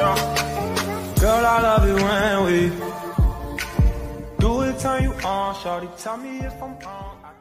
Girl, I love it when we do it, turn you on, shorty. Tell me if I'm wrong.